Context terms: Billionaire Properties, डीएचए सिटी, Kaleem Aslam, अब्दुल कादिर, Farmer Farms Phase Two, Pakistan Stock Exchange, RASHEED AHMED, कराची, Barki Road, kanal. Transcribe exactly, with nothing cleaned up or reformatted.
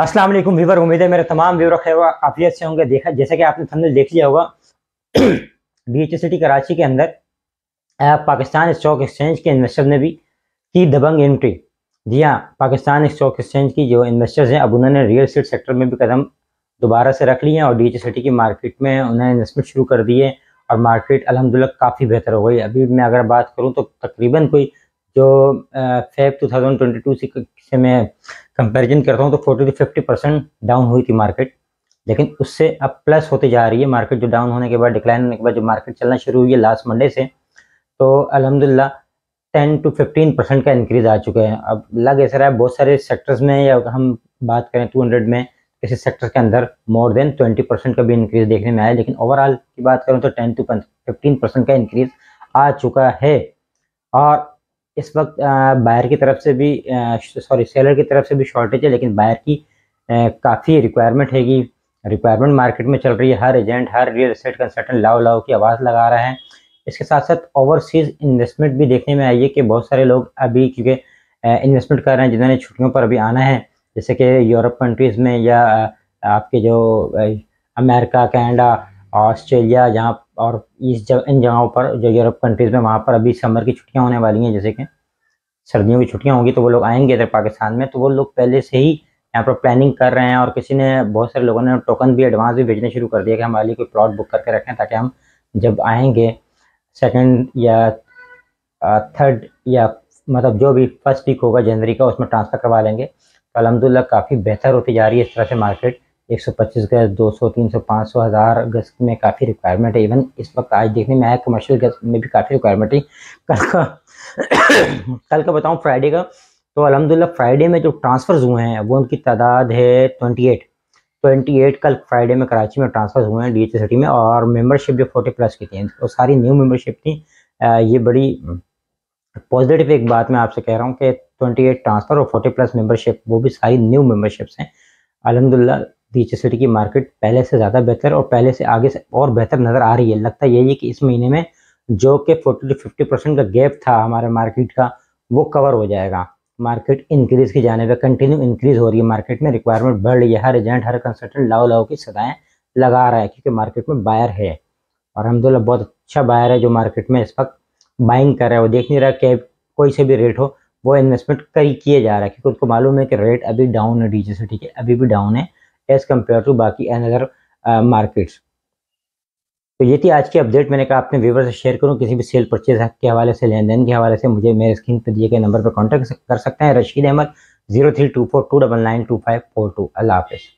अस्सलाम वालेकुम व्यूवर, उम्मीद है मेरे तमाम व्यूवर खैर आफियत से होंगे। देखा जैसे कि आपने थंबनेल देख लिया होगा, डीएचए सिटी कराची के अंदर पाकिस्तान स्टॉक एक्सचेंज के इन्वेस्टर्स ने भी की दबंग एंट्री। जी हाँ, पाकिस्तान स्टॉक एक्सचेंज की जो इन्वेस्टर्स हैं अब उन्होंने रियल स्टेट सेक्टर में भी कदम दोबारा से रख लिए हैं और डीएचए सिटी की मार्केट में उन्होंने इन्वेस्टमेंट शुरू कर दी है और मार्केट अल्हम्दुलिल्लाह काफ़ी बेहतर हो गई। अभी मैं अगर बात करूँ तो तकरीबन कोई जो Feb two thousand twenty two से मैं कंपैरिजन करता हूँ तो forty to fifty percent down हुई थी मार्केट, लेकिन उससे अब प्लस होते जा रही है। मार्केट जो डाउन होने के बाद, डिक्लाइन होने के बाद जो मार्केट चलना शुरू हुई है लास्ट मंडे से, तो अल्हम्दुलिल्लाह टेन टू फिफ्टीन परसेंट का इंक्रीज़ आ चुका है। अब लग ऐसा रहा है बहुत सारे सेक्टर्स में, या हम बात करें टू हंड्रेड में किसी सेक्टर के अंदर मोर देन ट्वेंटी परसेंट का भी इंक्रीज़ देखने में आया, लेकिन ओवरऑल की बात करूँ तो टेन टू फिफ्टीन परसेंट का इंक्रीज़ आ चुका है। और इस वक्त बायर की तरफ से भी, सॉरी सेलर की तरफ से भी शॉर्टेज है, लेकिन बायर की काफ़ी रिक्वायरमेंट हैगी। रिक्वायरमेंट मार्केट में चल रही है, हर एजेंट, हर रियल एस्टेट कंसल्टेंट लाओ लाओ की आवाज़ लगा रहा है। इसके साथ साथ ओवरसीज़ इन्वेस्टमेंट भी देखने में आई है कि बहुत सारे लोग अभी क्योंकि इन्वेस्टमेंट कर रहे हैं जिन्होंने छुट्टियों पर अभी आना है, जैसे कि यूरोप कंट्रीज़ में या आपके जो अमेरिका, कनाडा, ऑस्ट्रेलिया, जहाँ और इस जगह इन जगहों पर जो यूरोप कंट्रीज़ में वहाँ पर अभी समर की छुट्टियाँ होने वाली हैं, जैसे कि सर्दियों की छुट्टियाँ होंगी, तो वो लोग आएंगे इधर पाकिस्तान में, तो वो लोग पहले से ही यहाँ पर प्लानिंग कर रहे हैं। और किसी ने, बहुत सारे लोगों ने टोकन भी, एडवांस भी भेजना शुरू कर दिया कि हमारे लिए कोई प्लॉट बुक करके रखें ताकि हम जब आएँगे सेकेंड या थर्ड या मतलब जो भी फर्स्ट वीक होगा जनवरी का, उसमें ट्रांसफ़र करवा लेंगे। तो अलहमदुलिल्लाह काफ़ी बेहतर होती जा रही है इस तरह से मार्केट। एक सौ पच्चीस गज, दो सौ, तीन सौ, पाँच सौ, हज़ार गज में काफ़ी रिक्वायरमेंट है। इवन इस वक्त आज देखने में आया कमर्शियल गज में भी काफ़ी रिक्वायरमेंट है। कल का कल का बताऊं, फ्राइडे का, तो अलहमदुलिल्लाह फ्राइडे में जो ट्रांसफ़र्स हुए हैं वो उनकी तादाद है ट्वेंटी एट ट्वेंटी एट। कल फ्राइडे में कराची में ट्रांसफ़र्स हुए हैं डी एच ए सिटी में, और मेम्बरशिप जो फोर्टी प्लस की थी वो तो सारी न्यू मेम्बरशिप थी। ये बड़ी पॉजिटिव एक बात मैं आपसे कह रहा हूँ कि ट्वेंटी एट ट्रांसफ़र और फोर्टी प्लस मेम्बरशिप, वो भी सारी न्यू मेम्बरशिप्स हैं। अलहमदुलिल्लाह डीएचए सिटी की मार्केट पहले से ज़्यादा बेहतर और पहले से आगे से और बेहतर नज़र आ रही है। लगता यही है कि इस महीने में जो कि फोर्टी टू फिफ्टी परसेंट का गैप था हमारे मार्केट का, वो कवर हो जाएगा। मार्केट इंक्रीज़ की जाने पर कंटिन्यू इंक्रीज़ हो रही है, मार्केट में रिक्वायरमेंट बढ़ रही है। हर एजेंट, हर कंसल्टेंट लाओ लाओ की सदाएँ लगा रहा है क्योंकि मार्केट में बायर है और अलहमदुलिल्लाह बहुत अच्छा बायर है जो मार्केट में इस वक्त बाइंग कर रहा है। वो देख नहीं रहा कि कोई से भी रेट हो, वो इन्वेस्टमेंट करी किए जा रहा है क्योंकि उनको मालूम है कि रेट अभी डाउन है, डीएचए सिटी के अभी भी डाउन है एज़ कम्पेयर टू बाकी एन अदर मार्केट्स। तो ये थी आज की अपडेट, मैंने कहा अपने व्यूवर से शेयर करूँ। किसी भी सेल परचेज हक के हवाले से, लेन देन के हवाले से मुझे मेरे स्क्रीन पर दिए गए नंबर पर कॉन्टैक्ट कर सकते हैं। Rashid Ahmed zero three two four two double nine two five four two. अल्लाह हाफिज़।